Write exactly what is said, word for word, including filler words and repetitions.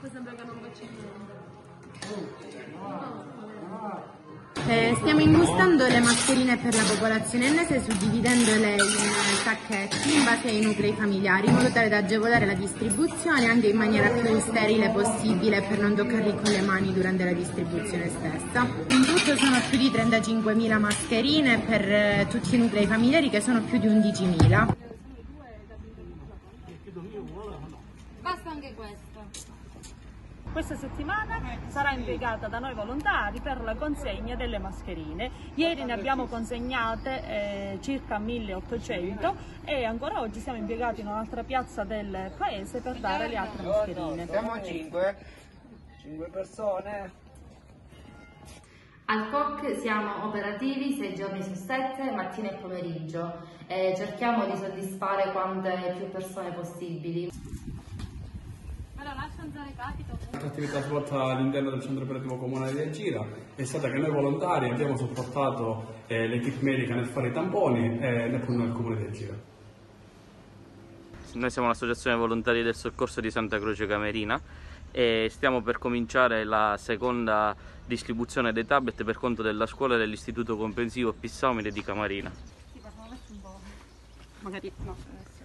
poi sembra che non faccia niente. Eh, stiamo imbustando le mascherine per la popolazione ennese, suddividendole in sacchetti in base ai nuclei familiari, in modo tale da agevolare la distribuzione anche in maniera più sterile possibile per non toccarli con le mani durante la distribuzione stessa. In tutto sono più di trentacinquemila mascherine per tutti i nuclei familiari, che sono più di undicimila. Basta anche questo. Questa settimana sarà impiegata da noi volontari per la consegna delle mascherine. Ieri ne abbiamo consegnate eh, circa milleottocento e ancora oggi siamo impiegati in un'altra piazza del paese per dare le altre mascherine. Siamo cinque persone. Al C O C siamo operativi sei giorni su sette, mattina e pomeriggio, e cerchiamo di soddisfare quante più persone possibili. L'attività svolta all'interno del centro operativo comunale di Agira è stata che noi volontari abbiamo supportato eh, l'equipe medica nel fare i tamponi e nel comune di Agira. Noi siamo l'associazione volontari del soccorso di Santa Croce Camerina e stiamo per cominciare la seconda distribuzione dei tablet per conto della scuola e dell'istituto comprensivo Pissomile di Camerina. Sì, parliamo un po'. Magari no.